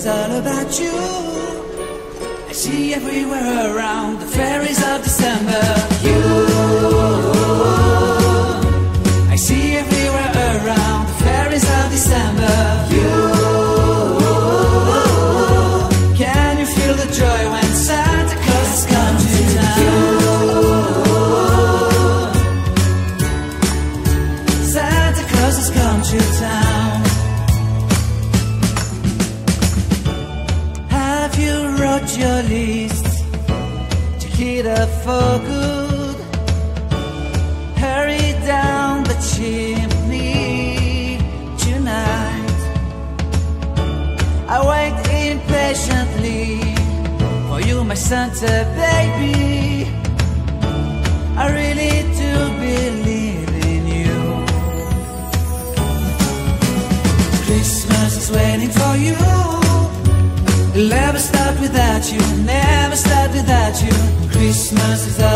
is all about you. I see everywhere around the fairies of December. You, I see everywhere around the fairies of December. You, can you feel the joy when Santa Claus has come to town? Santa Claus has come to town. Your list to hit up for good. Hurry down the chimney tonight. I wait impatiently for you, my Santa baby. I really do believe in you. Christmas is waiting for you. It'll never start without you, never start without you. Christmas is